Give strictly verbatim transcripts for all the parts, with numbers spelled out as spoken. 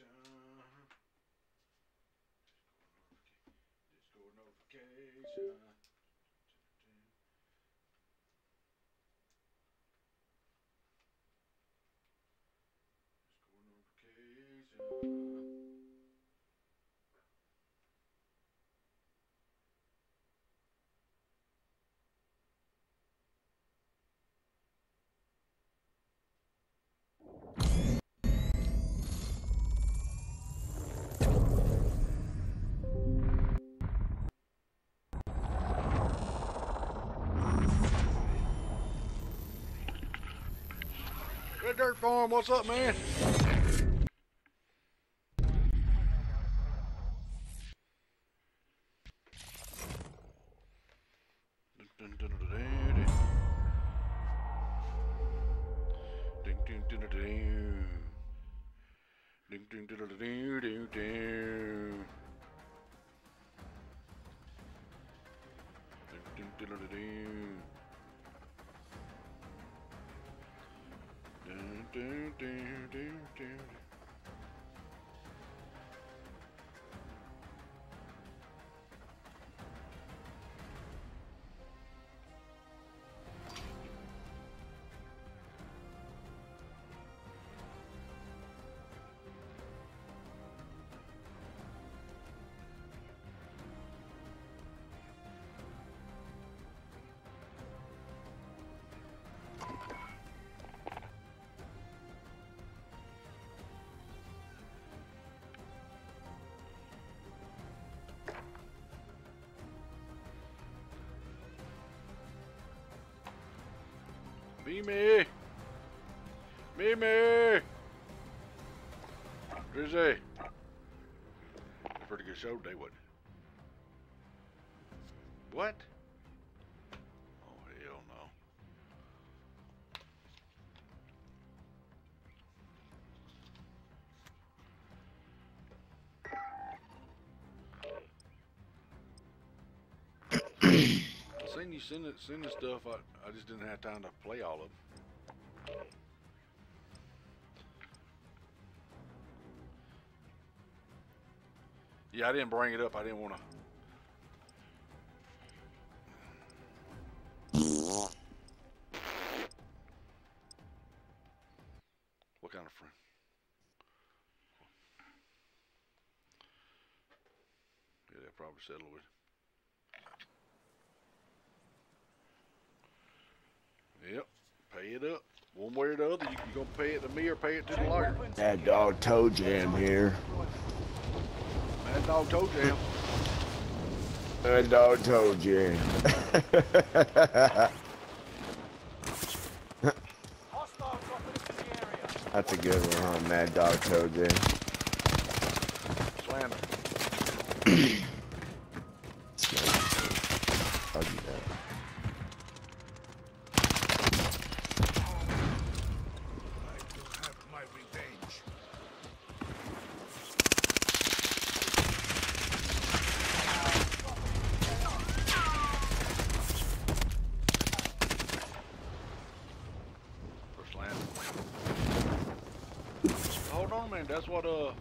notification. Discord notification. Discord notification. Red Dirt Farm, what's up, man? Do, do, do, do. Mimi! Mimi! Drizzy! That's a pretty good show today, wasn't it? What? Oh, hell no. Seen you send it, send the stuff. I, I just didn't have time to play all of them. Yeah, I didn't bring it up. I didn't want to. What kind of friend? Yeah, they'll probably settle with. Yep, pay it up. One way or the other, you're going to pay it to me or pay it to the lawyer. Mad Dog Toe Jam here. Mad Dog Toe Jam. Mad Dog Toe Jam. That's a good one, huh? Mad Dog Toe Jam. Slam it. I'll do that. That's what uh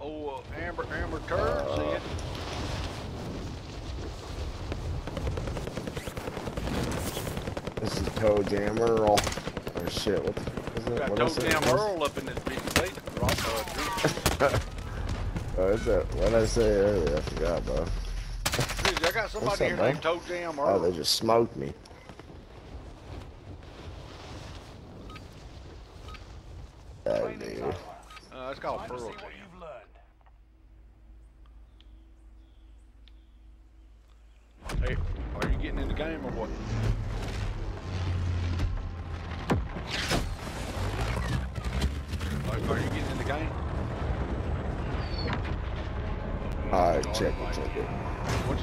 oh uh, Amber Amber Turd uh, said. This is Toe Jam Earl or shit. What is it? Got Toe Jam Earl up in this big plate. Oh, is that what I say earlier? I forgot, bro. Dude, I got somebody here named Toe Jam Earl. Oh, they just smoked me. Oh, dude. Uh, it's called Pearl Jam. Hey, are you getting in the game or what? Like, are you getting in the game? Alright, check it, check it.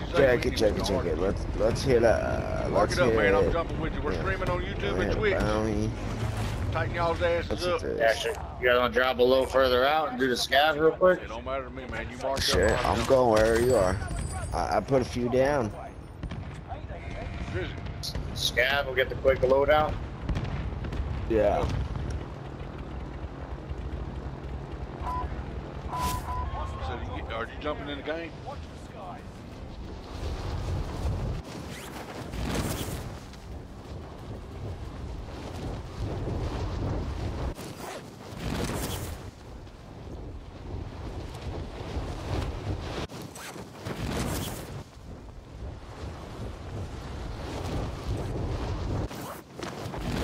Check it, check it, check it. Let's let's hit uh let's hit it. Mark it up, man. I'm jumping with you. We're streaming on YouTube and Twitch. Tighten y'all's asses up. Actually, you guys want to drop a little further out and do the scabs real quick? It don't matter to me, man. You mark sure, up. Sure, I'm going wherever you are. I, I put a few down. Scab will get the quick load out. Yeah. are you jumping in the game? Watch the skies.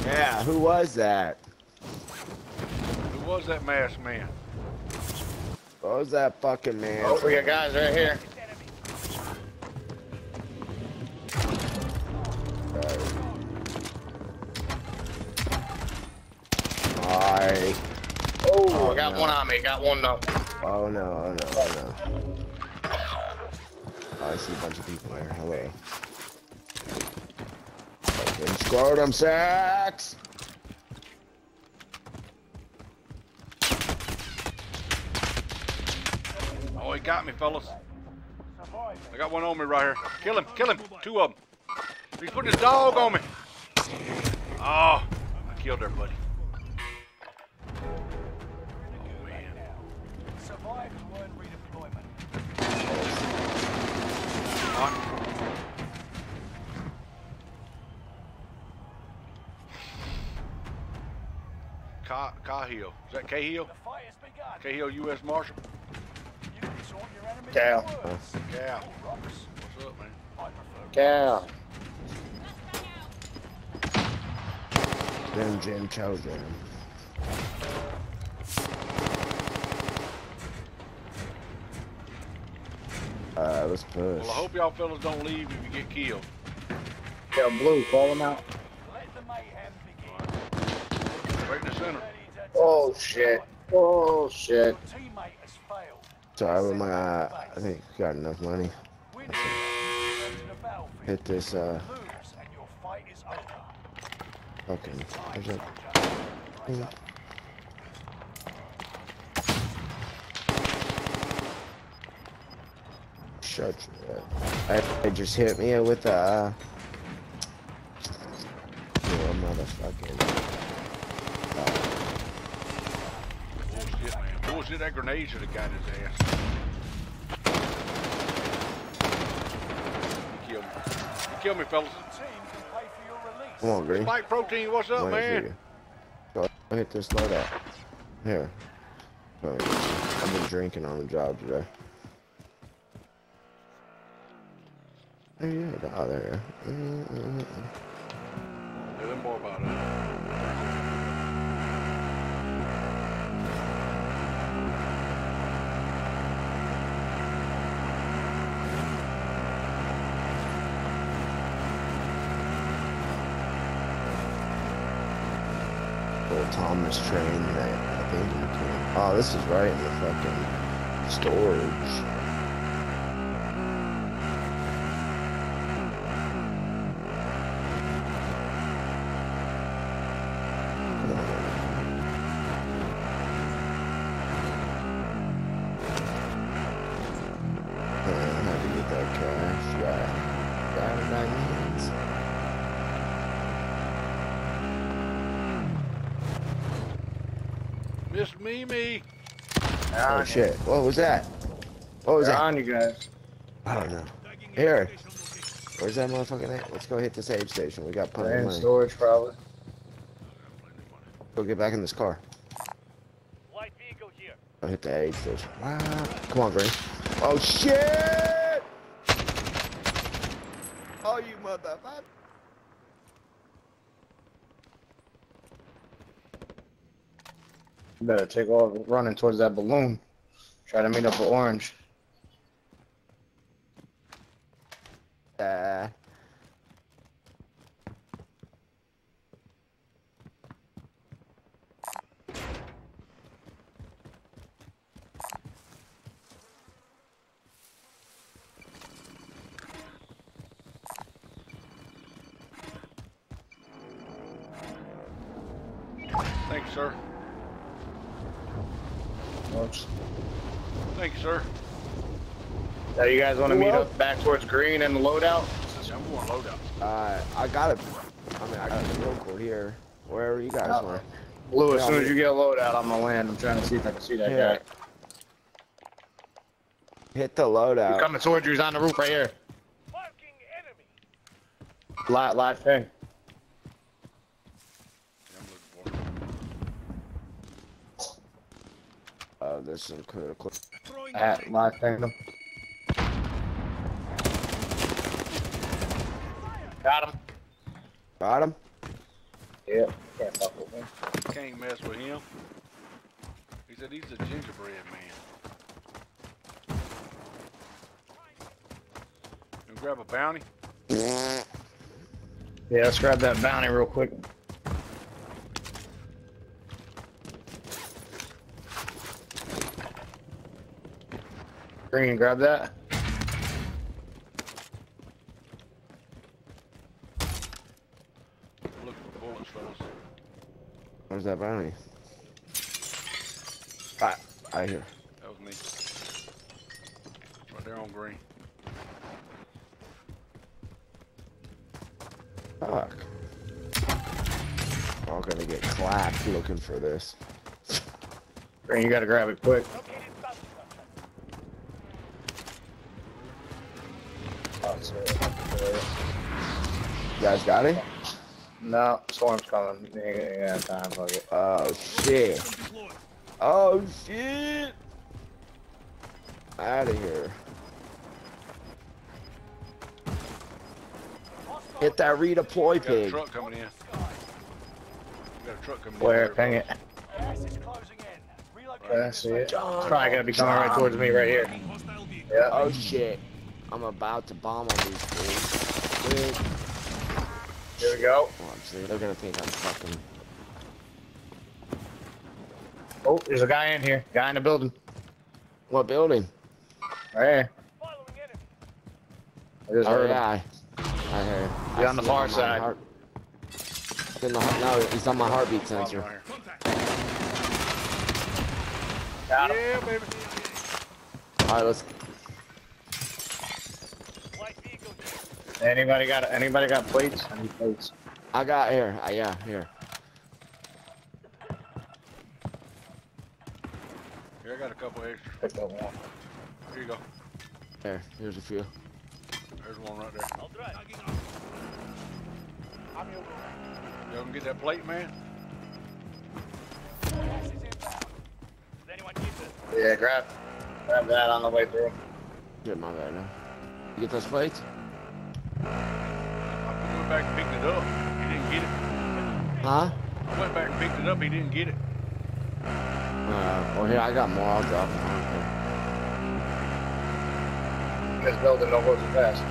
Yeah, who was that? Who was that masked man? What was that fucking man? Oh, we got guys right here. Sorry. Oh, oh, I got no. one on me. Got one though. Oh no! Oh no! Oh no! Oh, I see a bunch of people here. Hello. Fucking scrotum sacks. Oh, he got me, fellas. I got one on me right here. Kill him, kill him. Two of them. He's putting his dog on me. Oh, I killed everybody. Oh, man. Survive and learn redeployment. Cahill. Is that Cahill? Cahill, U S Marshal. Cal. Cal. What's up, man? Cal. Then Jim tells him. Uh, let's push. Well, I hope y'all fellas don't leave if you get killed. Yeah, Blue, call him out. Let the mayhem begin. Right in the center. Oh, shit. Oh, shit. Sorry, with my, uh, I think we got enough money. Hit this, uh, fucking, there's a, there's a, shut your head. It just hit me with a, uh, yeah, motherfucking, uh, Bullshit, that grenade should have got his ass. He killed me. He killed me, fellas. Come on, Green. Spike protein, what's up, man? Go hit this load out. Here. I've been drinking on the job today. There you go. Oh, there you go. Tell them more about it. Thomas train that I think you can. Oh, this is right in the fucking storage. Miss Mimi. Oh shit! What was that? What was They're that? On you guys. I don't know. Here, where's that motherfucking at? Let's go hit this aid station. We got plenty of money. Storage probably. Go get back in this car. Light vehicle here. I'll hit the aid station. Wow. Come on, Green. Oh shit! Oh you motherfucker! You better take off running towards that balloon. Try to meet up with Orange. Uh. Thanks, sir. Oops. Thank you, sir. Now you guys want to meet up back towards Green and the loadout? Yeah, I'm going loadout. Uh, I got it. I mean, I got a local here. Wherever you guys want. Blue, as soon as you get a loadout, I'm gonna land. I'm trying to see if I can see that yeah. guy. Hit the loadout. He's coming towards you. He's on the roof right here. Marking enemy. Lot, lot thing. Oh, this is critical. At lot thing. Got him. Got him. Yep. Can't fuck with him. Can't mess with him. He said he's a gingerbread man. You grab a bounty? Yeah, let's grab that bounty real quick. Green, grab that. Where's that bounty? Ah, I hear. That was me. Right there on green. Fuck. I'm gonna get clapped looking for this. Green, you gotta grab it quick. Oh, you guys got it? No, storm's coming. You ain't got time for it. Oh shit. Oh shit. Out of here. Get that redeploy pig. Got a truck coming in. Got a truck coming in. Where? Ping it. That's it. It's probably gonna be coming right towards me right here. Yeah. Oh shit. I'm about to bomb on these dudes. Dude. Here we go. Oh, they're gonna think I'm fucking. Oh, there's a guy in here. Guy in the building. What building? Right here. There's a guy. I heard. He's on the far side. Heart... In the... No, he's on my heartbeat sensor. Got him. Yeah, baby. All right, let's. Anybody got anybody got plates? I need plates. I got here. I, yeah, here. Here I got a couple extra. Pick that one. Here you go. There. Here's a few. There's one right there. I'll drive. I'm your man. Y'all can get that plate, man. Does anyone need this? Yeah, grab grab that on the way through. Get my bad now. You get those plates? I went back and picked it up. He didn't get it. Huh? I went back and picked it up. He didn't get it. Uh, well, here, I got more. I'll drop it. This building don't go too fast.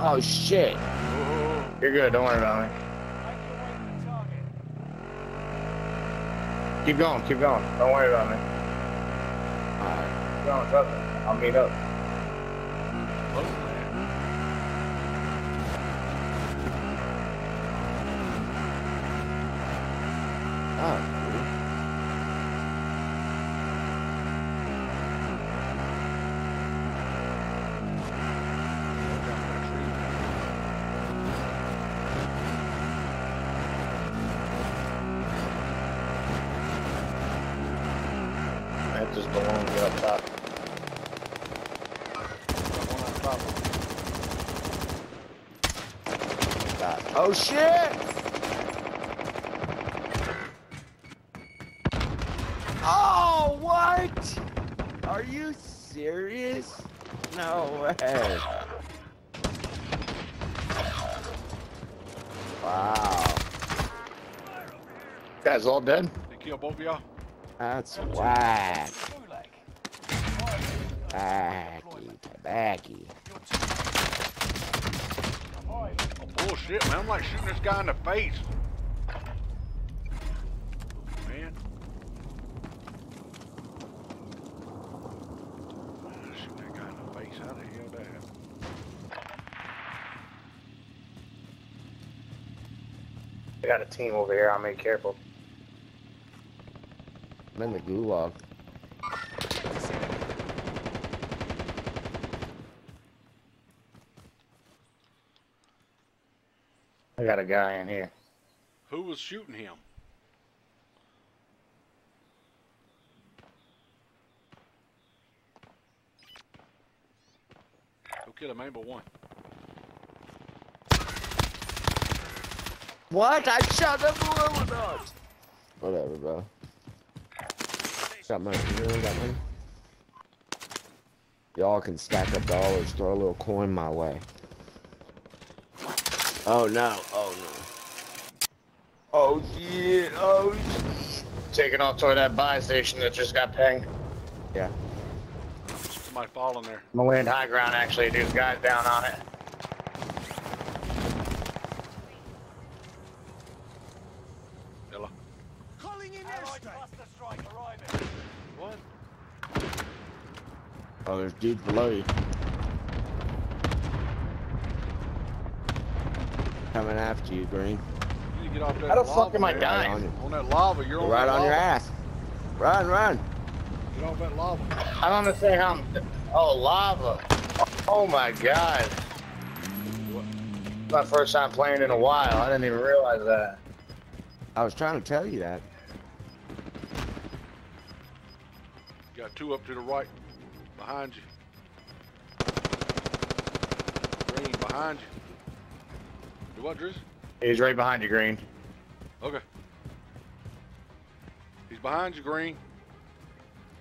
Oh, shit. Whoa. You're good. Don't worry about me. Keep going. Keep going. Don't worry about me. All right. Keep going. Trust me. I'll meet up. Oh. That just belongs up top. Oh shit! Oh, what? Are you serious? No way. Wow. Guys all dead? They killed both of y'all? That's whack. Tabacky, tabacky. Bullshit, man. I'm like shooting this guy in the face. Man. Shooting that guy in the face. How the hell did that happen? I got a team over here. I'll make careful. I'm in the gulag. I got a guy in here. Who was shooting him? kill him, I ain't but one. What? I shot the blue one up! Whatever, bro. Got money, you really got money? Y'all can stack up dollars, throw a little coin my way. Oh no, oh no. Oh shit, oh shit. Taking off toward that buy station that just got pinged. Yeah. Somebody falling there. I'm gonna land high ground actually, dude's guy's down on it. Oh, there's dudes below you. Coming after you, Green. You get off that. How the fuck am I dying? Right on, on that lava, you're, you're on right that on lava. Your ass. Run, run. Get off that lava. I don't understand how I'm... Oh, lava. Oh my God. What? My first time playing in a while. I didn't even realize that. I was trying to tell you that. You got two up to the right. Behind you. Green, behind you. Do what, Driz? He's right behind you, Green. Okay. He's behind you, Green.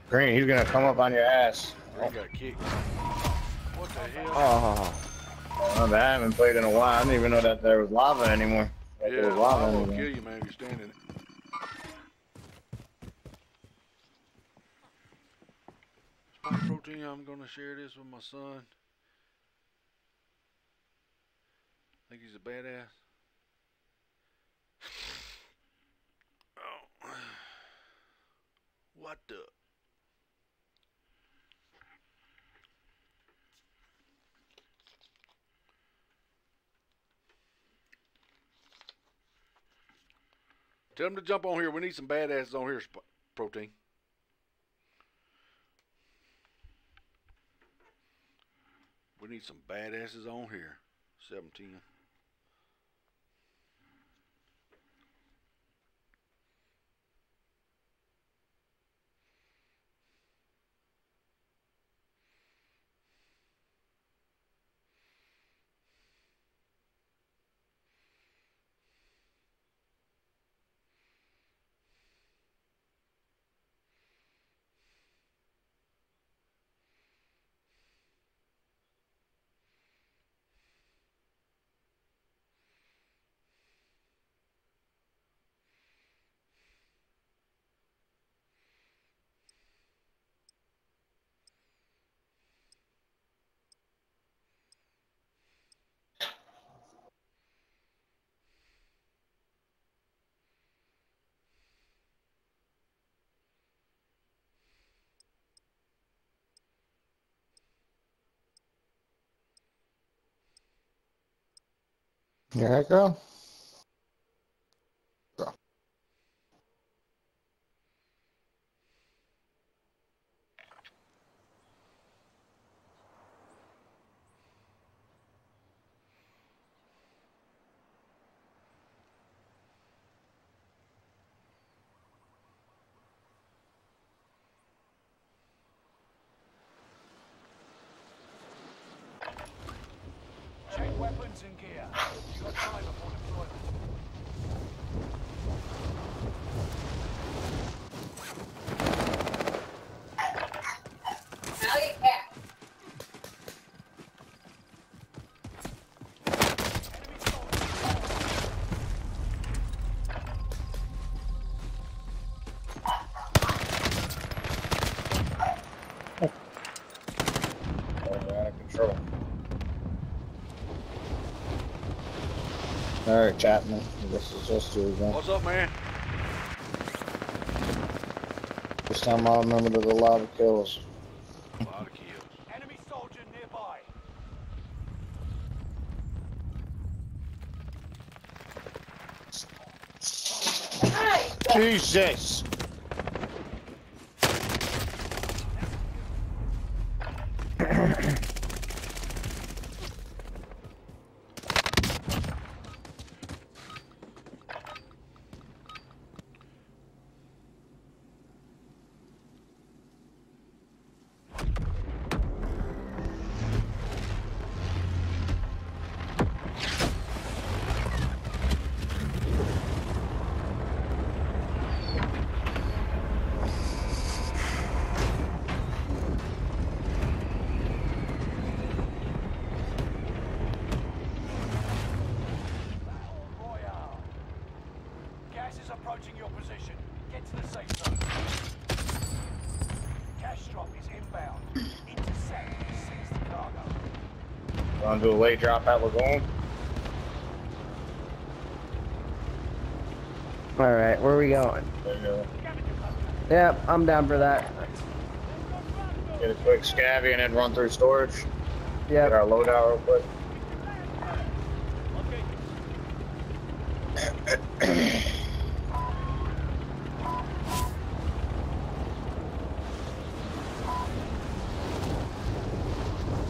Green, he's gonna come up on your ass. Green got kicked. What the hell? Oh. I haven't played in a while. I didn't even know that there was lava anymore. That yeah, there was lava I'll anymore. Kill you, man, if you're standing in it. Protein, I'm gonna share this with my son. I think he's a badass. Oh. What the? Tell him to jump on here. We need some badasses on here, Protein. We need some badasses on here. seventeen. There I go. Go. Check weapons and gear. Alright, Chapman, this is just you again. What's up, man? This time I'll remember there's a lot of kills. A lot of kills. Enemy soldier nearby. Jesus! approaching your position. Get to the safe zone. Cash drop is inbound. Intercept and seize the cargo. Going to do a late drop at Lagoon. Alright, where are we going? There you go. Yep, I'm down for that. Get a quick scabby and then run through storage. Yeah. Get our loadout real quick.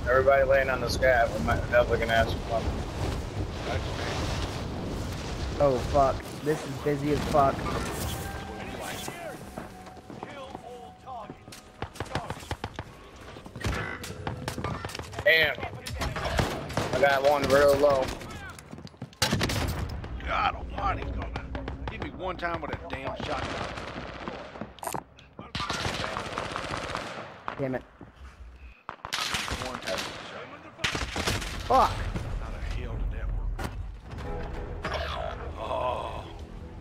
Everybody laying on the scab. We might definitely gonna have some fun. Oh fuck! This is busy as fuck. Damn! I got one real low. God almighty, gonna give me one time with a damn shotgun. Damn it. One time with a shotgun. Fuck! Another heel to that work. Oh.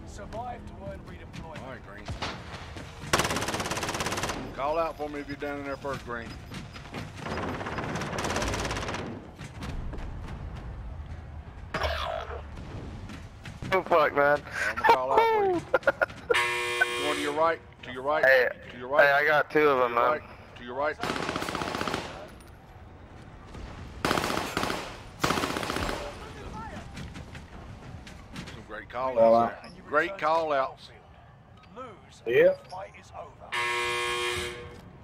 Survive to earn redeployment. Alright, Green. Call out for me if you're down in there first, Green. Oh fuck, man. I'm gonna call out for you. Going to your right, to your right, hey, to your right. Hey, I got two of them, man. Right, to your right. Some great call outs. Uh, great call outs. Lose, yeah. The fight is over.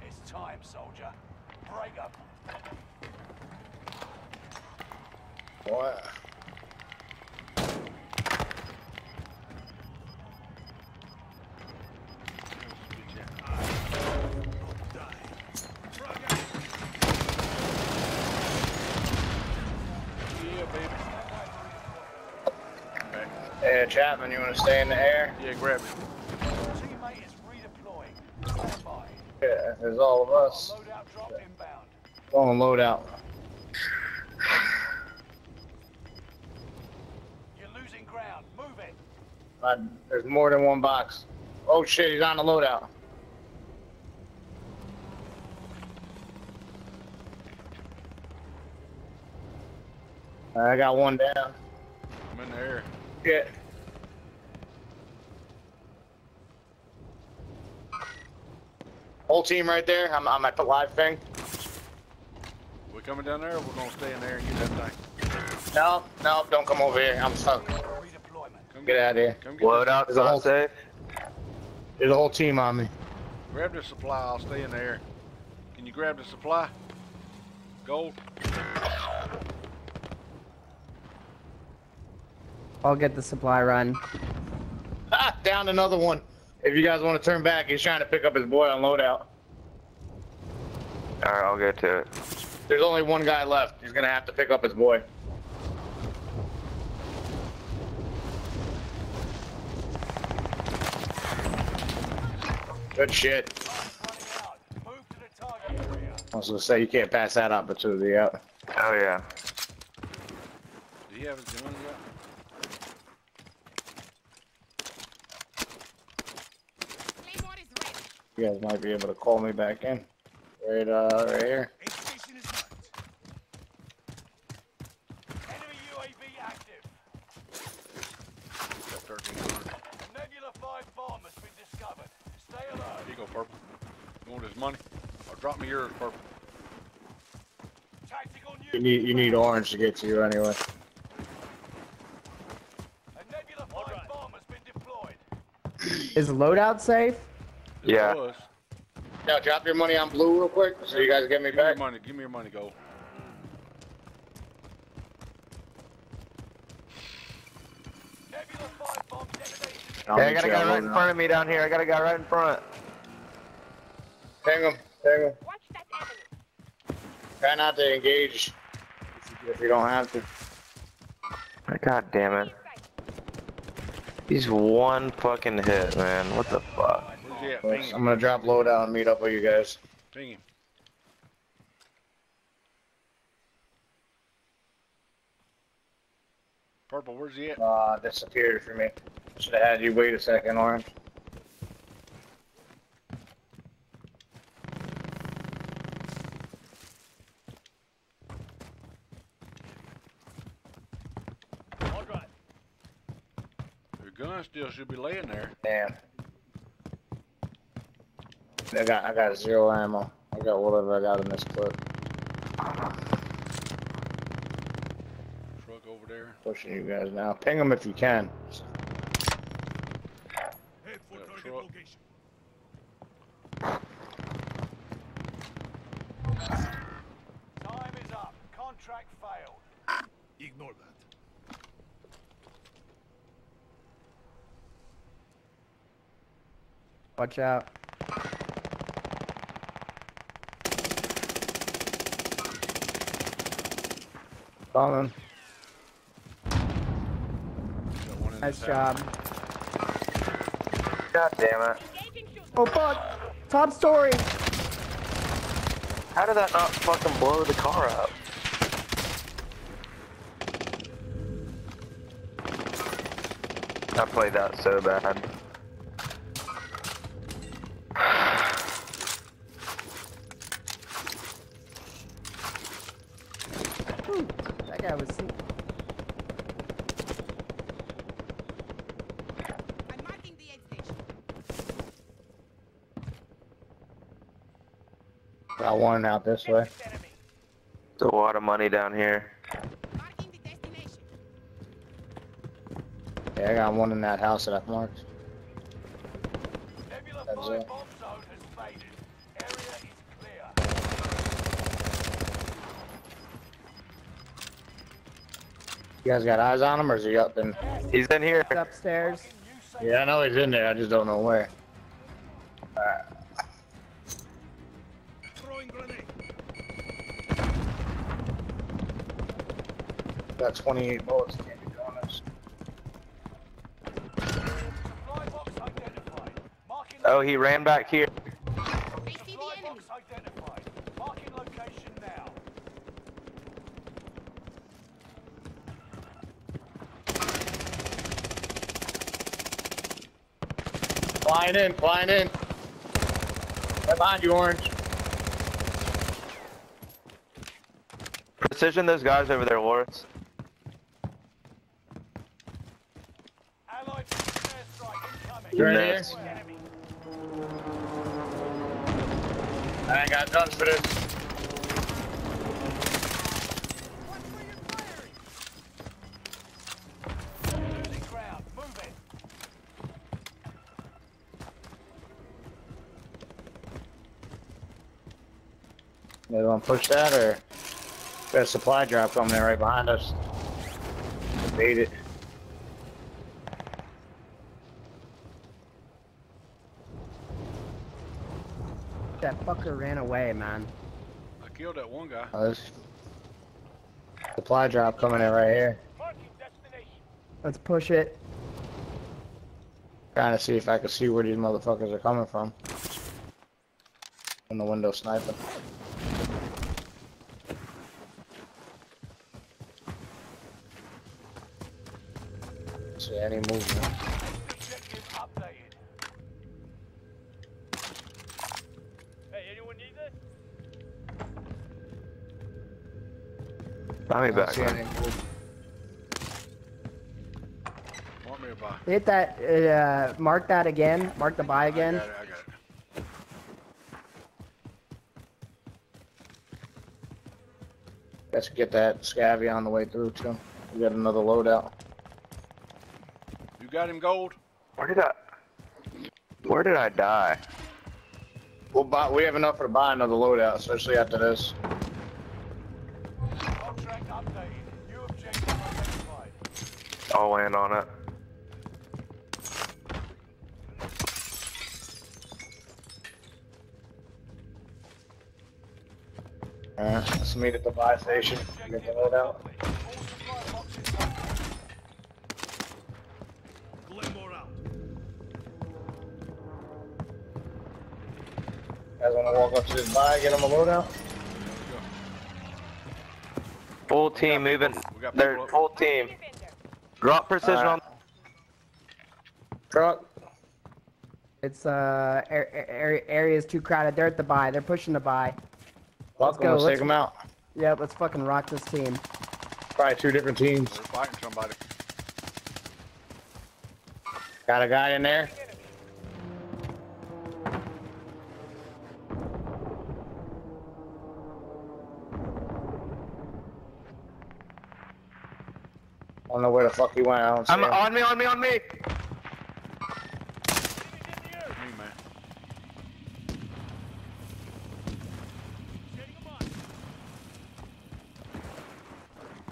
It's time, soldier. Break up. Boy. Yeah, Chapman, you want to stay in the air? Yeah, grab me. Teammate is redeploying. Stand by. Yeah, there's all of us. Loadout drop inbound. Go on, loadout. You're losing ground. Move it. Uh, there's more than one box. Oh shit, he's on the loadout. Uh, I got one down. I'm in the air. Yeah. Whole team right there. I'm, I'm at the live thing. We coming down there or we're going to stay in there and get that thing? No, no, don't come over here. I'm stuck. Come get, get out of here. Come get what up? Is all safe? There's a whole team on me. Grab the supply. I'll stay in there. Can you grab the supply? Gold. I'll get the supply run. Ah, down another one. If you guys want to turn back, he's trying to pick up his boy on loadout. Alright, I'll get to it. There's only one guy left. He's going to have to pick up his boy. Good shit. I was going to say, you can't pass that opportunity out. Oh, yeah. Do you have a gun yet? You guys might be able to call me back in. Right, uh, right here. Enemy U A V active. Nebula five bomb has been discovered. Stay alert. Here you go, Purple. You want his money? Or drop me yours, Purple. Tactical news. You need, you need orange to get to you anyway. A Nebula five right. Bomb has been deployed. Is loadout safe? Yeah. Now drop your money on blue real quick, so you guys get me give back. Me your money. Give me your money, go. Yeah, I got a guy right in front of me down here. I got a guy right in front. Hang him. Hang him. Watch that enemy. Try not to engage if you don't have to. God damn it. He's one fucking hit, man. What the fuck? Yeah, I'm gonna drop low down and meet up with you guys. Ping him. Purple, where's he at? Uh, disappeared for me. Should have had you wait a second, Orange. All right. Your gun still should be laying there. Damn. I got, I got zero ammo. I got whatever I got in this clip. Truck over there. Pushing you guys now. Ping them if you can. Head for target location. Time is up. Contract failed. Ignore that. Watch out. Fallen. Nice job. God damn it. Oh fuck! Top story! How did that not fucking blow the car up? I played that so bad. I was seeing. I'm marking the aid station. Got one out this way. There's a lot of money down here. Marking the destination. Yeah, I got one in that house that I've marked. Nebula five bomb zone has faded. Area is clear. You guys got eyes on him, or is he up in? He's in here. He's upstairs. Yeah, I know he's in there. I just don't know where. Alright. Throwing grenade. Got twenty-eight bullets. Can't be on us. Supply box identified. Marking. Oh, he ran back here. Supply box identified. Marking location now. Flying in, flying in. Right behind you, Orange. Precision those guys over there, Lawrence. Allied airstrike incoming. You're in here. I ain't got guns for this. They want to push that, or got a supply drop coming in right behind us. Bait it. That fucker ran away, man. I killed that one guy. Oh, this supply drop coming in right here. Let's push it. Trying to see if I can see where these motherfuckers are coming from. In the window sniping. See any movement. Objective updated. Hey, anyone need this? Buy me back, man. Want me to buy? Hit that, uh, mark that again. Mark the buy again. I got it, I got it. Let's get that scavy on the way through too. We got another loadout. You got him gold. Where did I? Where did I die? We'll buy. We have enough for to buy another loadout, especially after this. Contract updated. New objective identified. I'll land on it. Alright, let's meet at the buy station. Get the load out. Guys wanna walk up to this buy, get them a load out? Full team moving. They're full team. Drop precision on. Truck. It's uh er er area's too crowded. They're at the buy. They're pushing the buy. Let's go. Let's take them out. Yeah, let's fucking rock this team. Probably two different teams. They're fighting somebody. Got a guy in there. I don't know where the fuck he went. I don't see I'm him. On me, on me, on me!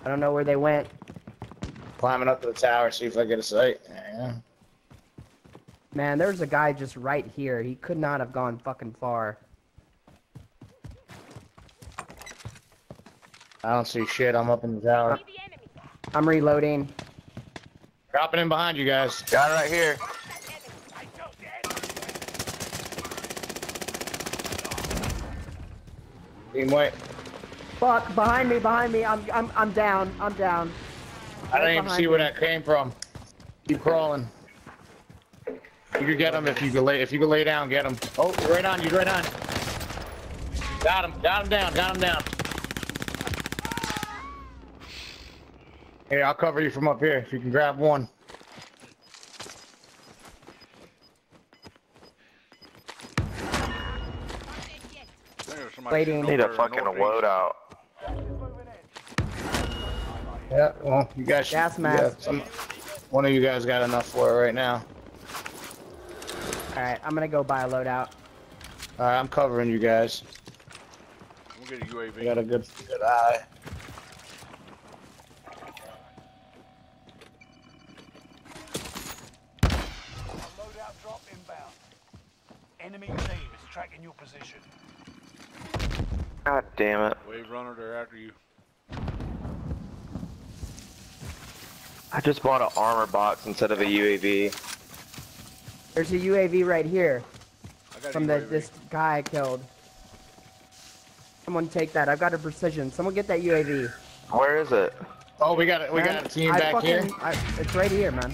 I don't know where they went. Climbing up to the tower, see if I get a sight. Yeah. Man, there was a guy just right here. He could not have gone fucking far. I don't see shit. I'm up in the tower. I'm reloading. Dropping in behind you guys. Got it right here. Team white. Fuck! Behind me! Behind me! I'm I'm I'm down! I'm down. I didn't even see where that came from. Keep crawling. You can get him if you can lay if you can lay down. Get him. Oh, you're right on you, right on. Got him! Got him down! Got him down. Here, I'll cover you from up here if you can grab one. Waiting. Need a fucking loadout. Yeah, well, you guys should, gas mask. Yeah, some, one of you guys got enough for it right now. Alright, I'm gonna go buy a loadout. Alright, I'm covering you guys. We'll get a U A V. You got a good, good eye. Loadout drop inbound. Enemy team is tracking your position. God damn it. Wave runner, they're after you. I just bought an armor box instead of a U A V. There's a U A V right here. I got from the, this guy I killed. Someone take that. I've got a precision. Someone get that U A V. Where is it? Oh, we got it. We man, got a team I back fucking, here. I, it's right here, man.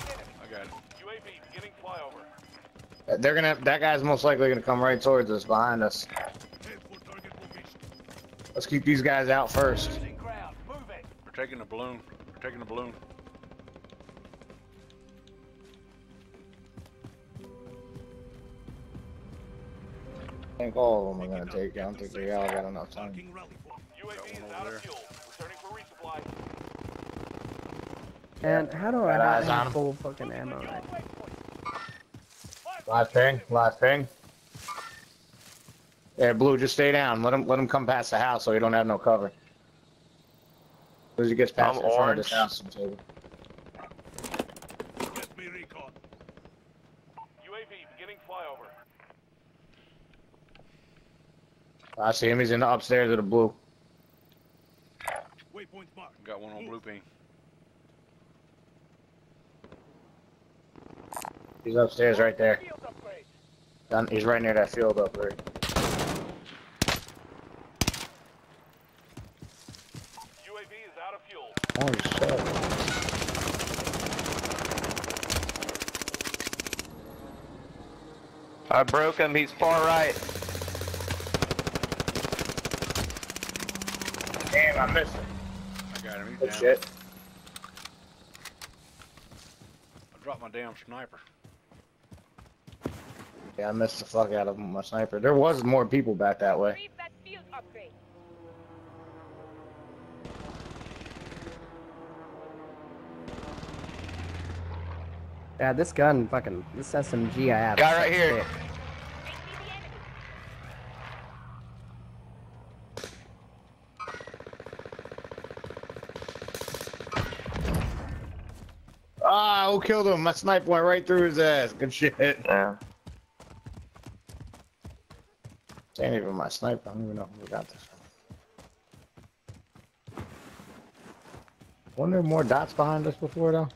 I got it. U A V beginning flyover. They're gonna. That guy's most likely gonna come right towards us, behind us. Let's keep these guys out first. We're taking the balloon. We're taking the balloon. I think all of them are gonna take. I don't think they all got enough time. U A V is out of fuel. Returning for resupply. And how do I not have full fucking ammo? Last thing. Last thing. Yeah, Blue, just stay down. Let him let him come past the house so he don't have no cover. As he gets past I'm in front orange. Of this house. Table. Get me recon. U A V beginning flyover. I see him. He's in the upstairs of the Blue. Waypoint marked. Got one on Blue ping. He's upstairs right there. He's right near that field up there. Oh shit. I broke him, he's far right. Damn, I missed him. I got him, he's Good down. Shit. I dropped my damn sniper. Yeah, I missed the fuck out of him with my sniper. There was more people back that way. Leave that field upgrade. Yeah, this gun fucking, this S M G I have. Guy right here. Ah, who killed him? My sniper went right through his ass. Good shit. Yeah. This ain't even my sniper. I don't even know who got this one. Weren't there more dots behind us before though?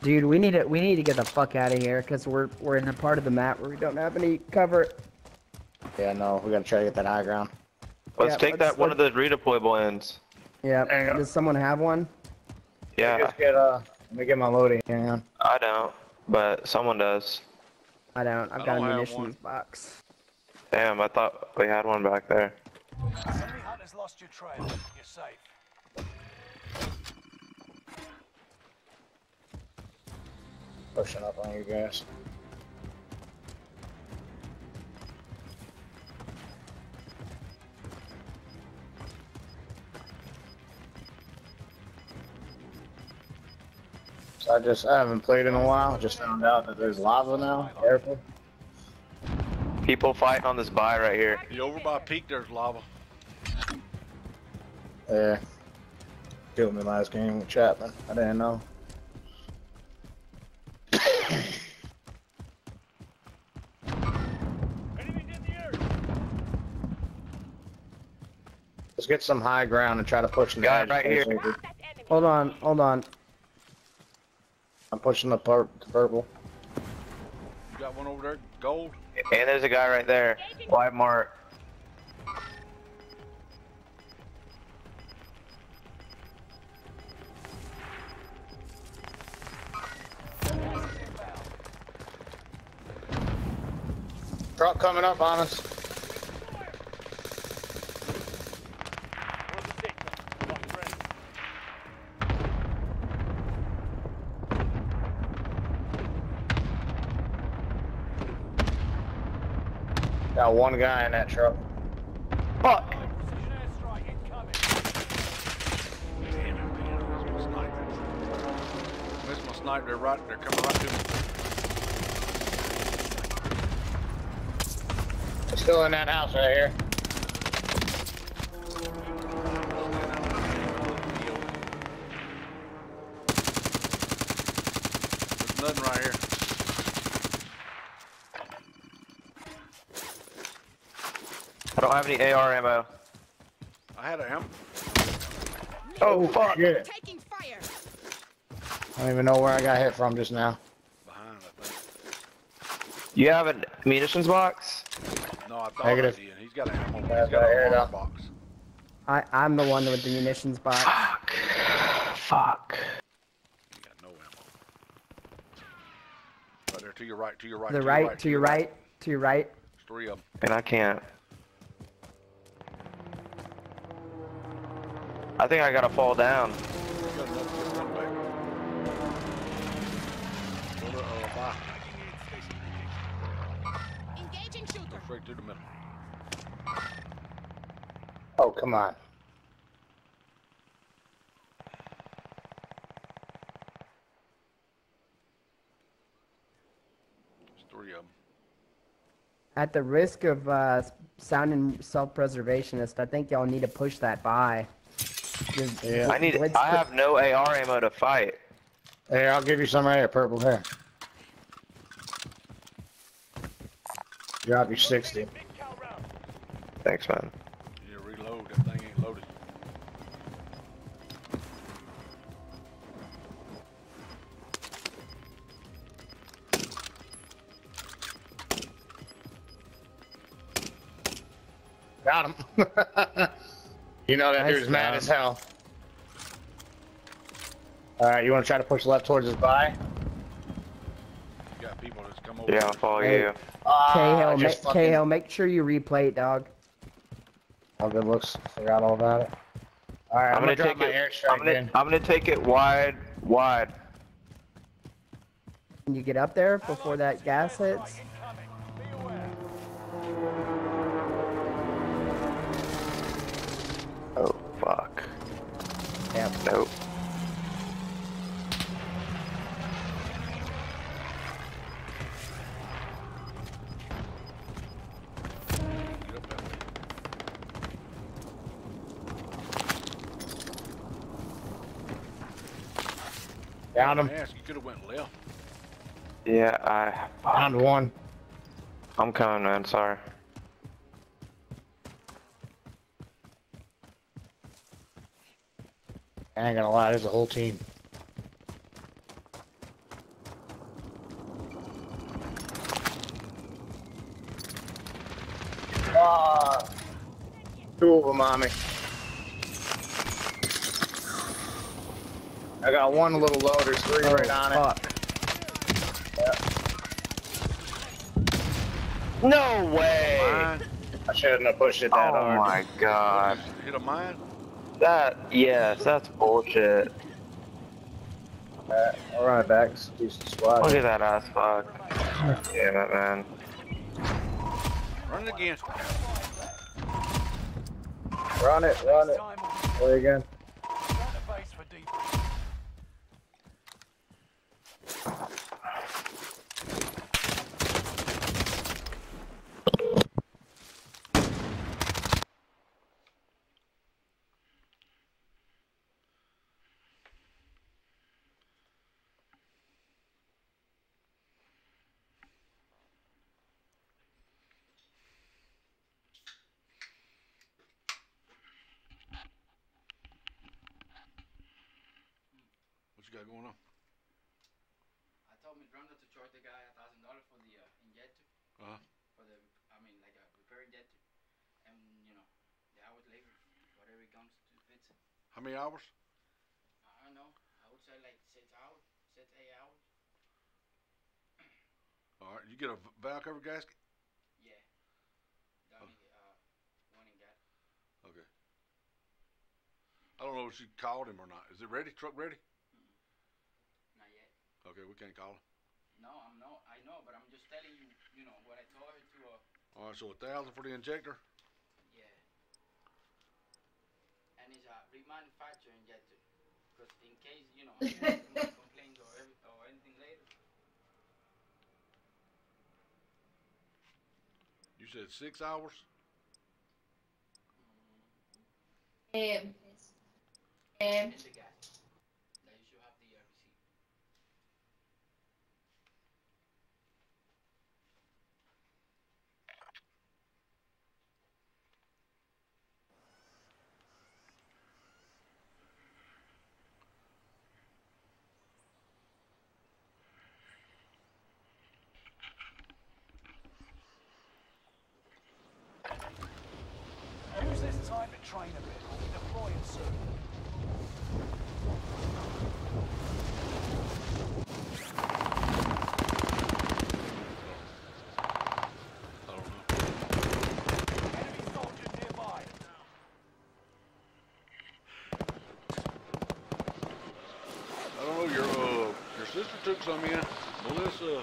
Dude, we need to we need to get the fuck out of here because we're we're in a part of the map where we don't have any cover. Yeah, no, we're gonna try to get that high ground. Let's yeah, take let's, that let's... one of the redeployable ends. Yeah. Hang Does up. Someone have one? Yeah. Let me, just get, uh, let me get my loading. Hang on. I don't, but someone does. I don't. I've I got a munitions box. Damn, I thought we had one back there. Enemy hunter's lost your trail. You're safe. Pushing up on you guys. I just I haven't played in a while. Just found out that there's lava now. Careful. People fight on this buy right here. You over by peak? There's lava. Yeah. Killed me last game with Chapman. I didn't know. Let's get some high ground and try to push the guy right here. Hold on. Hold on. I'm pushing the pur purple. You got one over there, gold. And there's a guy right there, white mark. Drop coming up on us. Got one guy in that truck. Fuck! There's my sniper. They're right. They're coming right to me. They're still in that house right here. There's nothing right here. I don't have any A R ammo. I had a ammo. Oh fuck! Shit. I don't even know where I got hit from just now. Behind, I think. You have a munitions box? No, I thought I did. He's got an ammo. He's got, got an ammo box. I I'm the one with the munitions box. Fuck. Fuck. You got no ammo. Right there, to your right, to your right. The to right, your right, to your right, right, to your right. There's three of them. And I can't. I think I gotta fall down. Engaging shooter. Straight through the middle. Oh, come on. There's three of them. At the risk of uh, sounding self-preservationist, I think y'all need to push that by. Yeah. I need. I have no A R ammo to fight. Hey, I'll give you some right here, purple hair. Drop you sixty. Thanks, man. Yeah, reload. That thing ain't loaded. Got him. You know that nice dude's mad as hell. Alright, you want to try to push left towards his buy? You got people that's come over. Yeah, I'll follow hey. you. Uh, Cahill, ma Cahill, make sure you replay it, dog. Oh, good looks. Forgot all about it. Alright, I'm, I'm going to take my airstrike. I'm gonna, I'm gonna take it wide, wide. Can you get up there before that gas hits? Oh, fuck. Damn. Nope. Down him. You could have went left. Yeah, I... Found one. I'm coming, man. Sorry. I ain't gonna lie, there's a whole team. Ah, two of them on me. I got one little loader, three oh, right on fuck. it. Yep. No way! Mine. I shouldn't have pushed it that oh hard. Oh my god. Hit a mine? That, yes, that's bullshit. Alright, alright, back. Look at that ass fuck. Damn it, man. Run it again. Run it, run it. Play again. Got going on. I told my drone to charge the guy a thousand dollars for the uh, injector. Uh huh. For the, I mean, like a repair injector, and you know, the hours later, whatever it comes to fix it. How many hours? I don't know. I would say like six hours, six eight hours. All right. You get a valve cover gasket. Yeah. Donnie, uh, one in gas. Okay. I don't know if she called him or not. Is it ready? Truck ready? Okay, we can't call him. No, I'm not. I know, but I'm just telling you, you know, what I told her to. Uh, All right, so a thousand for the injector. Yeah. And it's a remanufactured injector, because in case you know, complaints or, every, or anything later. You said six hours. Um. Um. Time to train a bit, or we deploy it soon. Took some in. Melissa,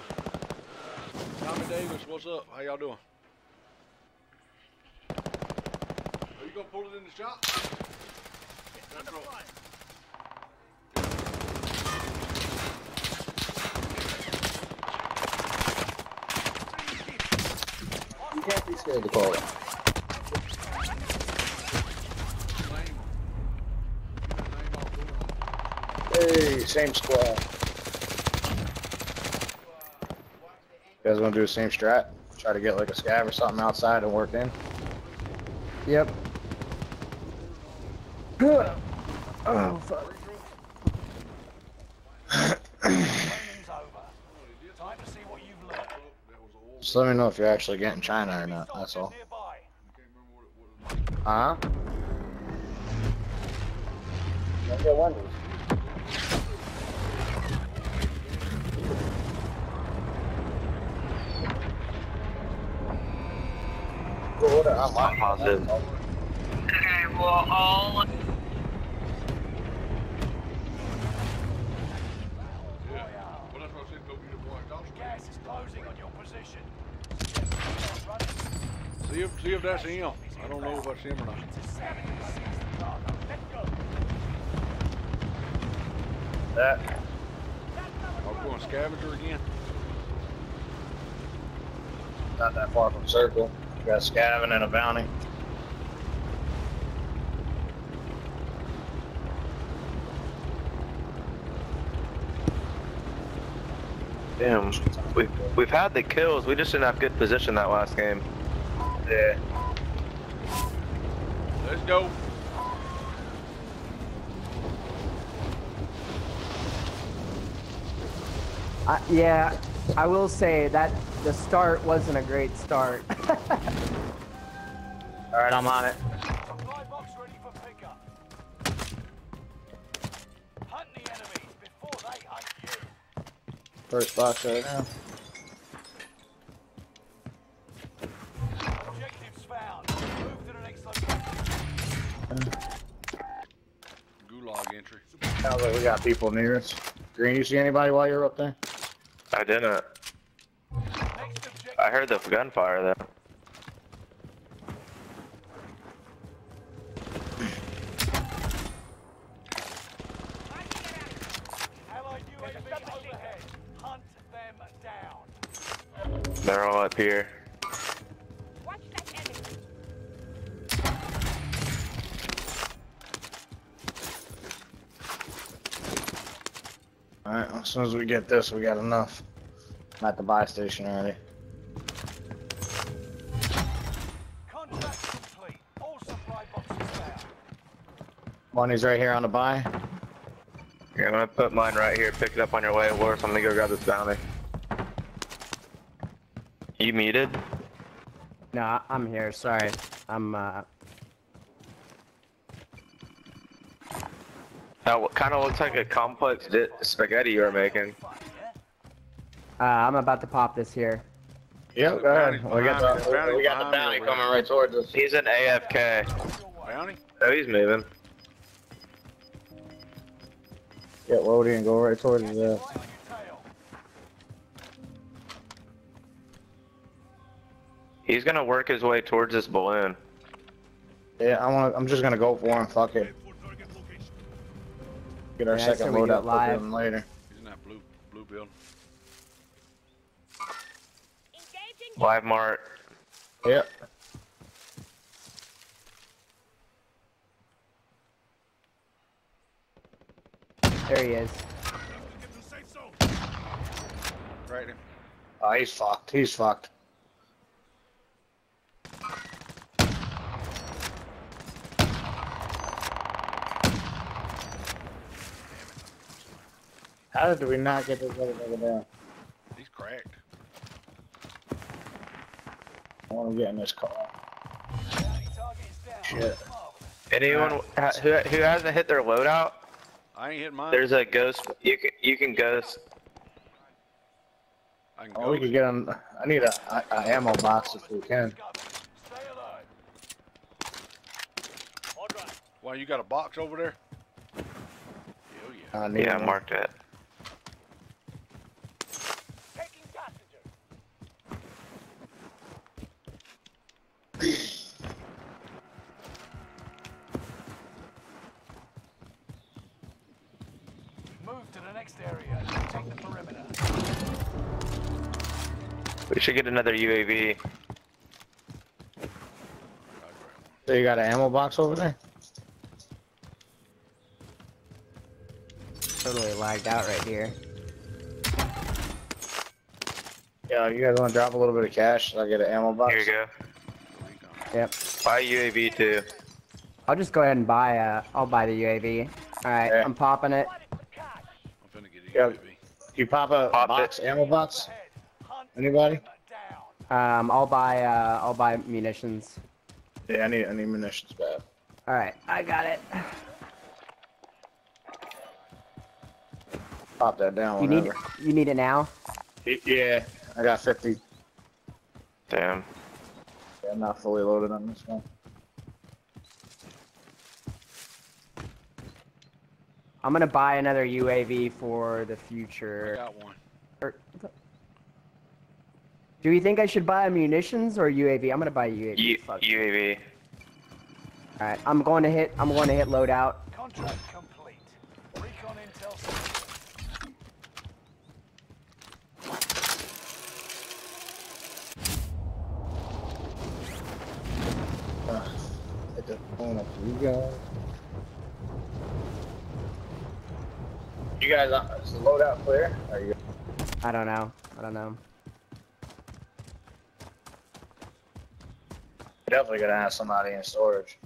Tommy Davis, what's up? How y'all doing? Are you gonna pull it in the shop? That's all. You can't be scared to call it. Hey, same squad. You guys want to do the same strat? Try to get like a scav or something outside and work in? Yep. Oh, fuck. Just let me know if you're actually getting China or not, that's all. Uh-huh. Don't get one. I'm not positive. Okay, well, all. Gas is closing on your position. See if, see if that's him. I don't know if that's him or not. That. I'm going scavenger again. Not that far from circle. Got scavenging and a bounty. Damn, we've, we've had the kills, we just didn't have good position that last game. Yeah. Let's go. Uh, yeah, I will say that the start wasn't a great start. Alright, I'm on it. Supply box ready for pickup. Hunt the enemies before they hunt you. First box right now. Gulag entry. Sounds like we got people near us. Green, you see anybody while you're up there? I didn't. I heard the gunfire though. They're all up here. Watch that enemy. Alright, as soon as we get this, we got enough. I'm at the buy station already. Contract complete. All supply boxes down. Money's right here on the buy. Yeah, I'm gonna put mine right here. Pick it up on your way, Lawrence. I'm gonna go grab this bounty. You muted? No, I'm here. Sorry, I'm. uh... That kind of looks like a complex spaghetti you were making. Uh, I'm about to pop this here. Yep, go ahead. We got the bounty, we got the bounty coming right towards us. He's an A F K. Bounty? Oh, he's moving. Get loaded and go right towards us. He's gonna work his way towards this balloon. Yeah, I want. I'm just gonna go for him. Fuck it. Get our yeah, second load up for him later. He's in that blue blue build. Live Mart. Yep. There he is. Right. Oh, he's fucked. He's fucked. How did we not get this other nigga down? He's cracked. I want to get in this car. Shit. Anyone uh, who who hasn't hit their loadout? I ain't hit mine. There's a ghost. You can you can ghost. I can oh, we can get him. I need a, a, a ammo box if we can. Stay alive. Wow, you got a box over there? Hell yeah. I need yeah, I marked it. We should get another U A V. So you got an ammo box over there? Totally lagged out right here. Yeah, you guys want to drop a little bit of cash? So I get an ammo box. Here you go. Yep. Buy U A V too. I'll just go ahead and buy. Uh, I'll buy the U A V. All right, yeah. I'm popping it. I'm finna get a U A V. You pop a pop box, it. Ammo box. Anybody? Um, I'll buy. Uh, I'll buy munitions. Yeah, I need. I need munitions bad. All right, I got it. Pop that down. You whenever. need. You need it now. It, yeah, I got fifty. Damn. Yeah, I'm not fully loaded on this one. I'm gonna buy another U A V for the future. I got one. Or, do you think I should buy munitions or U A V? I'm gonna buy U A V. U Fuck. U A V. All right, I'm going to hit. I'm going to hit loadout. Contract complete. Recon intel. Uh, hit the phone up. You guys. You guys, uh, is the loadout clear? Are you? I don't know. I don't know. Definitely gonna have somebody in storage.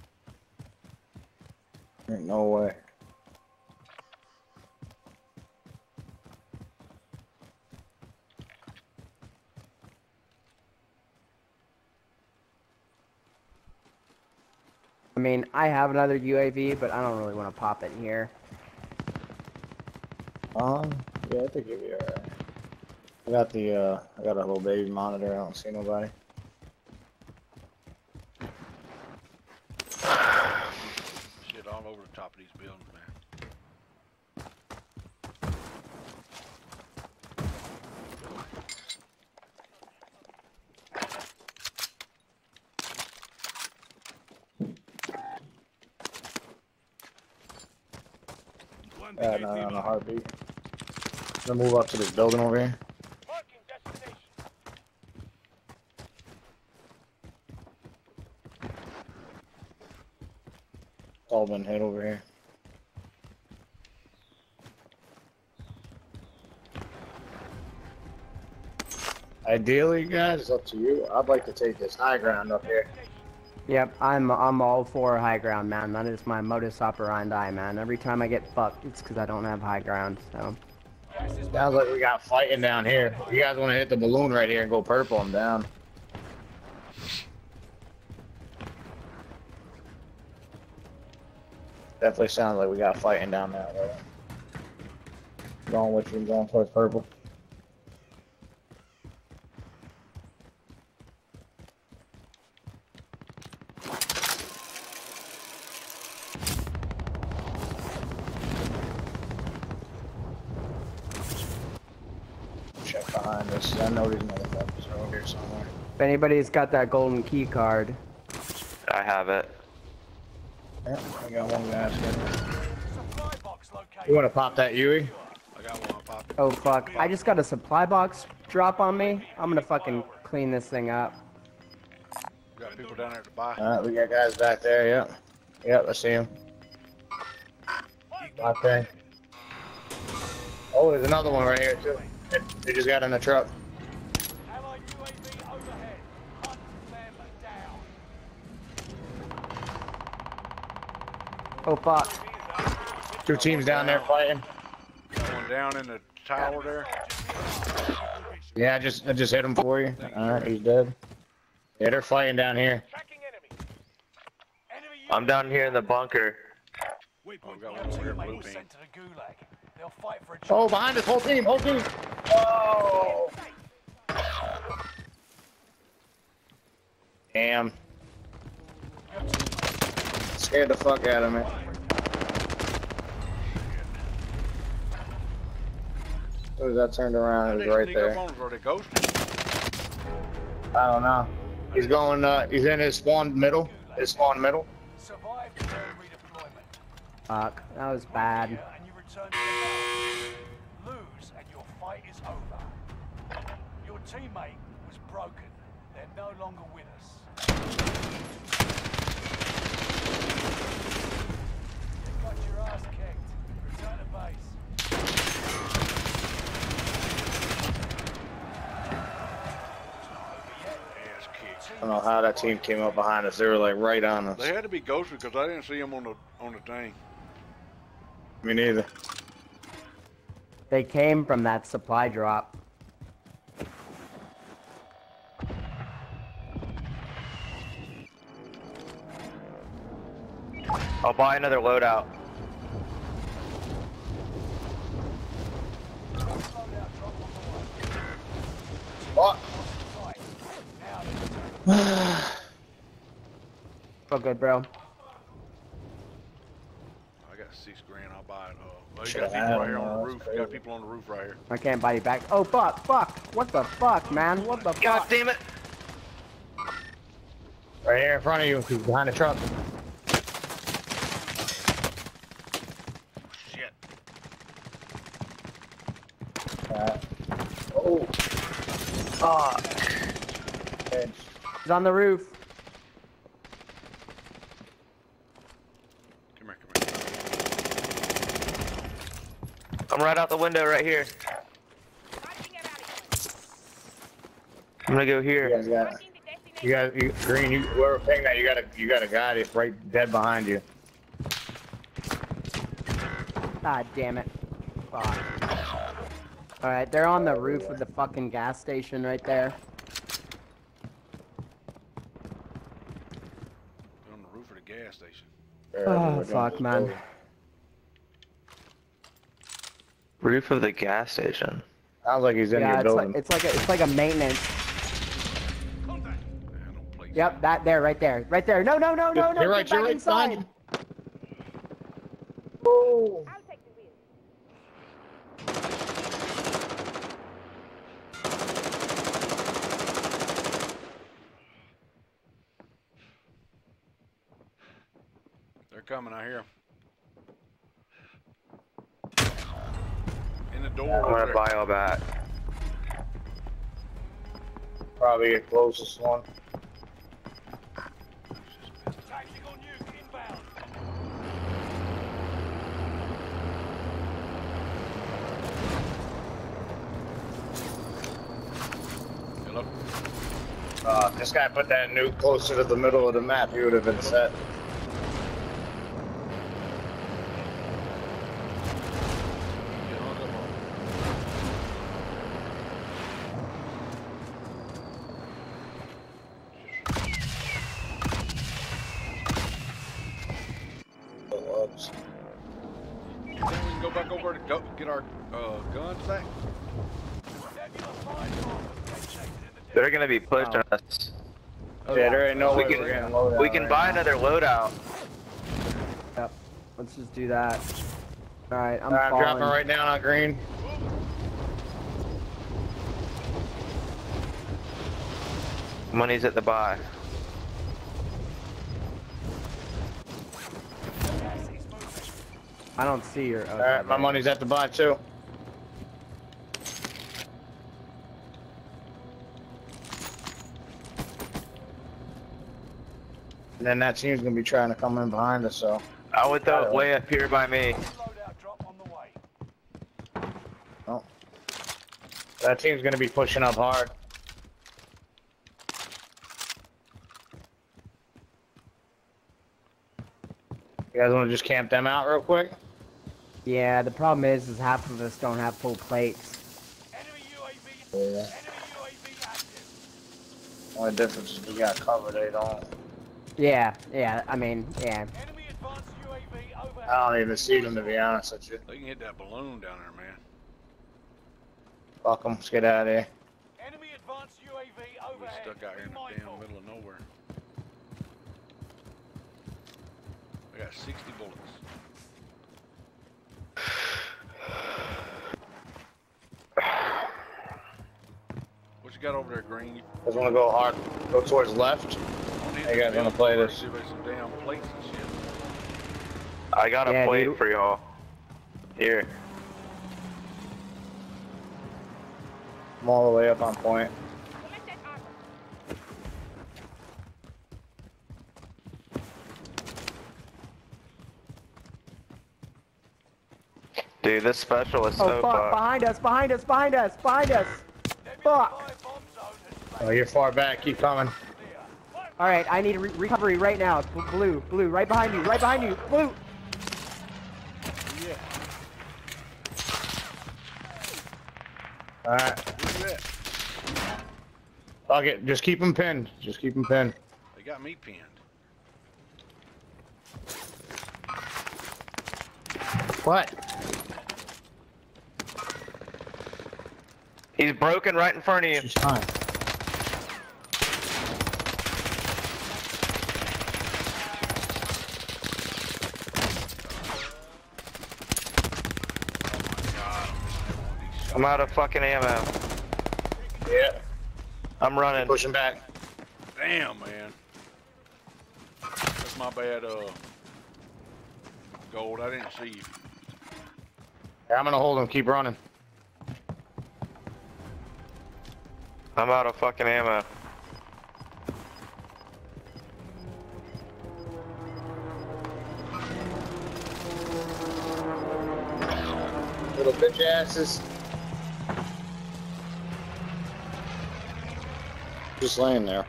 Ain't no way. I mean, I have another U A V, but I don't really want to pop it in here. Um, yeah, I think you'll be alright. I got the, uh, I got a little baby monitor. I don't see nobody. over the top of these buildings, man. Yeah, no, on a heartbeat. I'm gonna move up to this building over here. All been hit over here. Ideally, guys, it's up to you. I'd like to take this high ground up here. Yep, I'm I'm all for high ground, man. That is my modus operandi, man. Every time I get fucked, it's because I don't have high ground. So sounds like we got fighting down here. If you guys want to hit the balloon right here and go purple, I'm down. Definitely sounds like we got fighting down that way. Going with you, going towards purple. Check behind us. I know these motherfuckers are over here somewhere. If anybody's got that golden key card, I have it. Yeah, I got one guy. You want to pop that Yui? I got one. I'll pop it. Oh fuck! I just got a supply box drop on me. I'm gonna fucking clean this thing up. We got people down there to buy. All right, we got guys back there. Yep. Yep, I see him. Okay. Oh, there's another one right here too. They just got in the truck. Oh fuck. Two teams down there fighting. One down in the tower there. Yeah, I just I just hit him for you. Alright, he's dead. Yeah, they're fighting down here. I'm down here in the bunker. Oh, we got one over here, blue beam. Oh, behind us, whole team, whole team. Oh. Damn. Scared the fuck out of me. As soon as I turned around, it was right there. I don't know. He's going, uh, he's in his spawn middle. His spawn middle. Fuck, that was bad. Lose and your fight is over. Your teammate was broken. They're no longer with us. Your ass kicked. Return to base. I don't know how that team came up behind us. They were like right on us. They had to be ghosted because I didn't see them on the on the thing. Me neither. They came from that supply drop. I'll buy another loadout. What? Feel good, bro. I got six grand. I'll buy it. Oh, you got people right here on the roof. You got people on the roof right here. I can't buy you back. Oh fuck! Fuck! What the fuck, man? What the fuck? God damn it! Right here in front of you. He's behind the truck. Oh. Oh. He's on the roof. Come here, come here. I'm right out the window right here. I'm gonna go here. You guys got, you got you, green. You, whoever pinged that, you got a you got a guy that's right dead behind you. God damn it! Fuck. All right, they're on the roof of the fucking gas station right there. They're on the roof of the gas station. Oh, fuck, man. Roof of the gas station. Sounds like he's in your building. Yeah, it's like, it's like a, it's like a maintenance. Yep, that there, right there, right there. No, no, no, no, no. Get back inside. Oh. I'll take the wheel. They're coming out here. In the door. I'm gonna buy all that. Probably your closest one. Uh, this guy put that nuke closer to the middle of the map, he would have been set. You think we can go back over to go get our uh, guns back? They're gonna be pushing oh. us. Yeah, there ain't no we way can, we're gonna load out. We can right buy now. another loadout. Yep, let's just do that. Alright, I'm, All right, I'm dropping right down on green. Money's at the buy. I don't see your. Okay, Alright, my money's at the buy too. And then that team's gonna be trying to come in behind us, so. I would throw it way up here by me. Oh. That team's gonna be pushing up hard. You guys wanna just camp them out real quick? Yeah, the problem is, is half of us don't have full plates. Enemy U A V. Yeah. Enemy U A V active. Only difference is we got cover, they don't. Yeah, yeah, I mean, yeah. Enemy advanced U A V over. I don't even see them, to be honest with you. They can hit that balloon down there, man. Fuck them, let's get out of here. Enemy advanced U A V over. We're stuck out here in the damn middle of nowhere. I got sixty bullets. What you got over there, Green? You guys want to go hard, go towards left? Hey guys, gonna play this. Damn plates and shit. I got a yeah, plate dude. for y'all. Here. I'm all the way up on point. Dude, this special is oh, so fuck. Far. Behind us! Behind us! Behind us! Behind us! Fuck! Oh, you're far back. Keep coming. All right, I need re recovery right now. Blue, blue, right behind you, right behind you, blue. Yeah. All right. Fuck it, just keep him pinned. Just keep him pinned. They got me pinned. What? He's broken right in front of you. She's fine. I'm out of fucking ammo. Yeah. I'm running. Pushing back. Damn, man. That's my bad, uh, Gold. I didn't see you. Yeah, I'm gonna hold him. Keep running. I'm out of fucking ammo. Little bitch asses. Just laying there.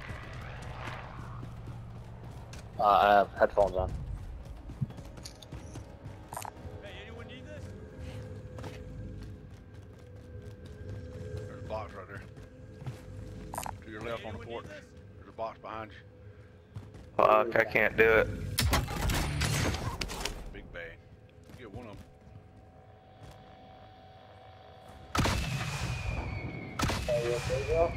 Uh, I have headphones on. Hey, anyone need this? There's a box right there. To your left on the porch. There's a box behind you. Fuck, I can't do it. Big bag. Get one of them. Are you okay, bro?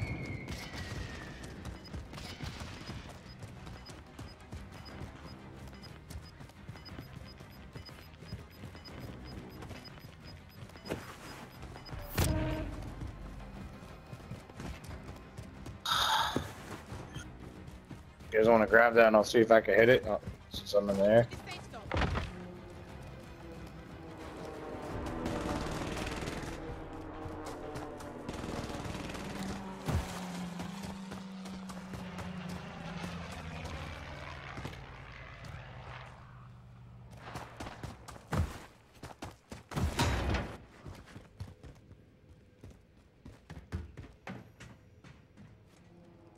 You guys want to grab that and I'll see if I can hit it? Oh, since I'm in there.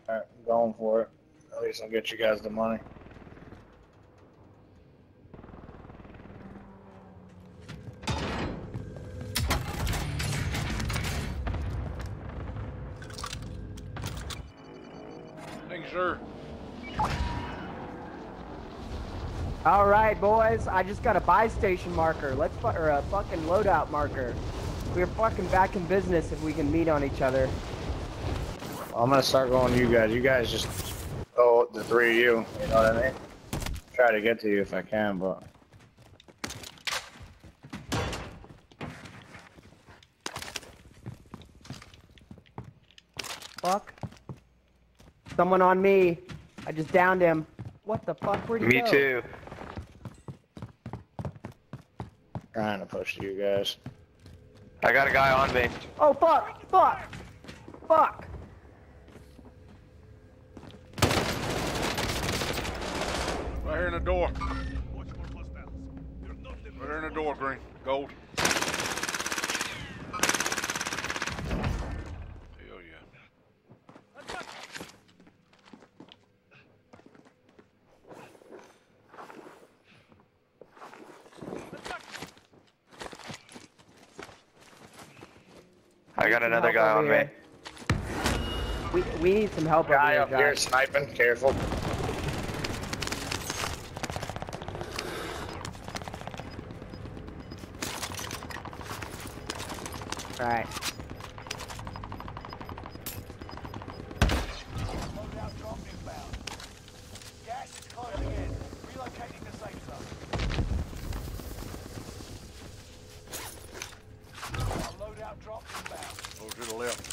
Alright, I'm going for it. At least I'll get you guys the money. Thanks, sir. Alright, boys, I just got a buy station marker. Let's fu- or a fucking loadout marker. We're fucking back in business if we can meet on each other. I'm gonna start going to you guys. You guys just go, the three of you, you know what I mean? Try to get to you if I can, but... Fuck. Someone on me. I just downed him. What the fuck? Where'd you go? Me too. Trying to push you guys. I got a guy on me. Oh fuck! Fuck! Fuck! Right here in the door. Right here in the door, Green. Gold. Hell yeah. I got another guy on me. We we need some help over here, guys. Guy up here sniping. Careful. All right. Gas is closing in. Relocating the safe zone. Our loadout drop inbound. Oh, to the left.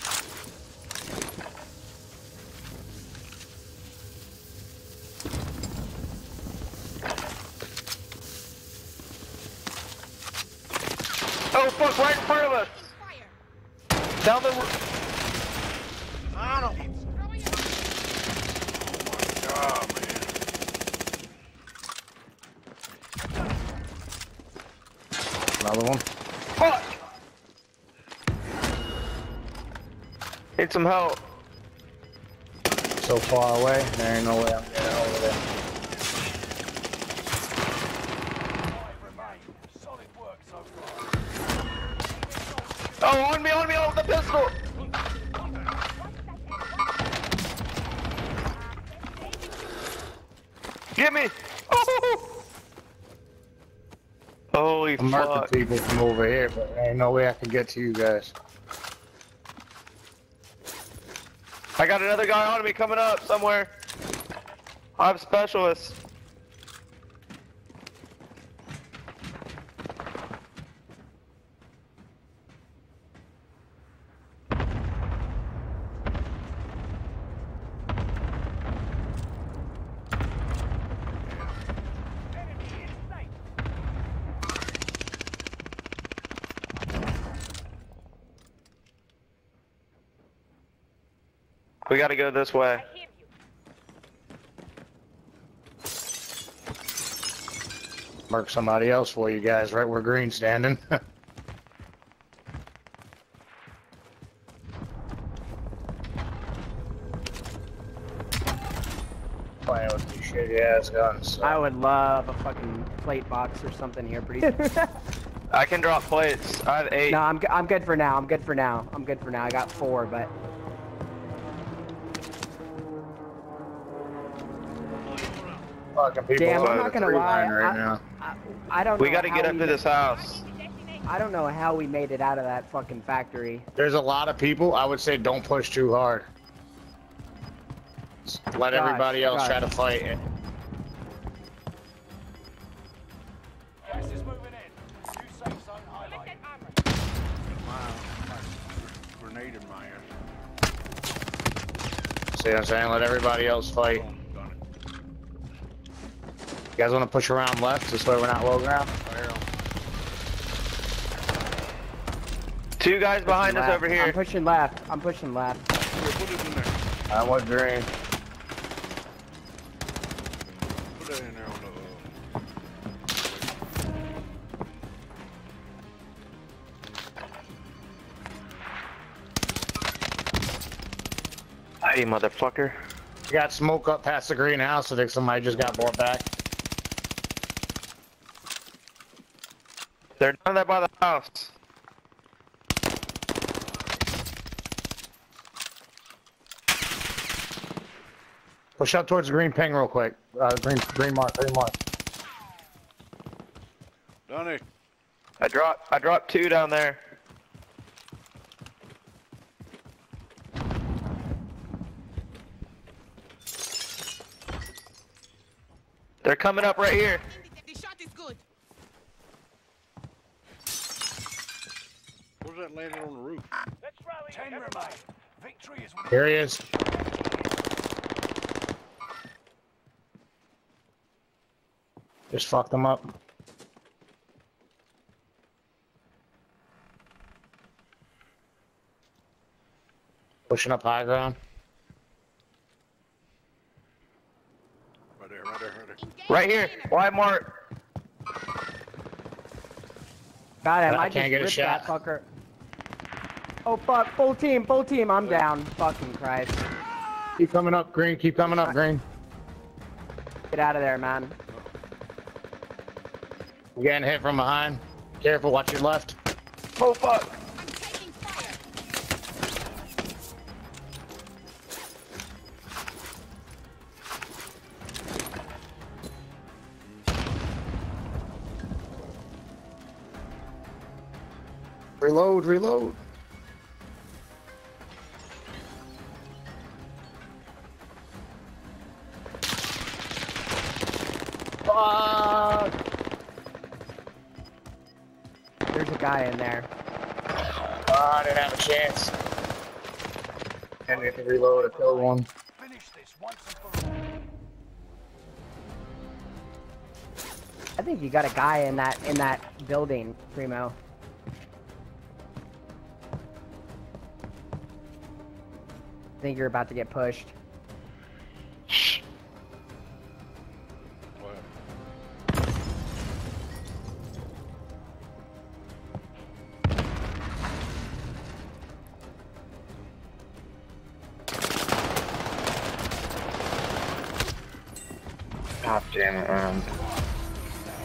Oh fuck! Right in front of us. Down the... I don't... Oh my God, man. Another one. Fuck! Need some help. So far away, there ain't no way I'm getting over there. Oh, on me, on me, on the pistol! Get me! Oh. Holy fuck. I'm marking people from over here, but there ain't no way I can get to you guys. I got another guy on me coming up somewhere. I'm specialist. We gotta go this way. I hear you. Mark somebody else for you guys, right where Green's standing. Playing with these shitty ass guns. So. I would love a fucking plate box or something here pretty soon. I can drop plates. I have eight. No, I'm, I'm good for now. I'm good for now. I'm good for now. I got four, but. Damn, I'm not gonna lie. Right I, I, I don't. We know gotta get up to this house. I don't know how we made it out of that fucking factory. There's a lot of people. I would say don't push too hard. Just let gosh, everybody else gosh. try to fight it. Gas is moving in. New safe zone highlighted. Wow, grenade in my ass. See what I'm saying? Let everybody else fight. You guys want to push around left, this way we're not low ground? Two guys behind us over here. I'm pushing left. I'm pushing left. I want green. Put that in there on the... Hey, motherfucker. You got smoke up past the greenhouse. I think somebody just got brought back. They're down there by the house. Push out towards the green ping real quick. Uh, green, green mark, green mark. Down there. I dropped, I dropped two down there. They're coming up right here. The shot is good. Where's that landing on the roof? Let's rally. Ten remain. Victory is. Here he is. Just fucked them up. Pushing up high ground. Right there, right there, right there. Right here, wide mark. Got him, I, I can't get a shot. That fucker. Oh fuck, full team, full team, I'm down. Fucking Christ. Keep coming up, Green, keep coming up, Green. Get out of there, man. We're getting hit from behind. Careful, watch your left. Oh fuck! I'm taking fire. Reload, reload. Fuck! There's a guy in there. Oh, I didn't have a chance. And we have to reload and kill one. Finish this once and for all. I think you got a guy in that in that building, Primo. I think you're about to get pushed. God damn it, man.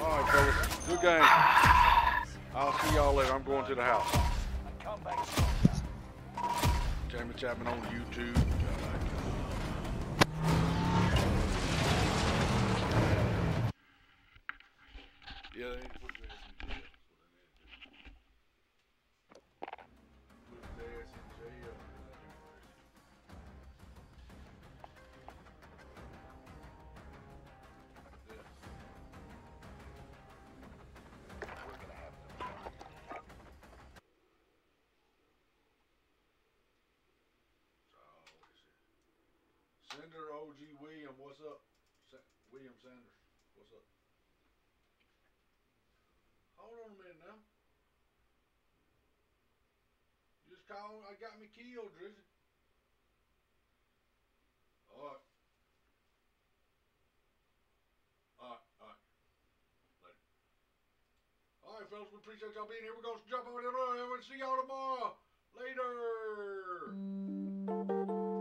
Alright, fellas. Good game. I'll see y'all later. I'm going to the house. Jamie Chapman on YouTube. Yeah, they ain't put their ass in jail. Put their ass in jail. Senator O G William, what's up? Sa William Sanders, what's up? Hold on a minute now. You just called, I got me killed, Drizzy. Alright. Alright, alright. Later. Alright, fellas, we appreciate y'all being here. We're going to jump over there. We'll see y'all tomorrow. Later. Mm-hmm.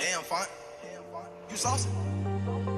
Damn, fine. Damn, fine. You saucy?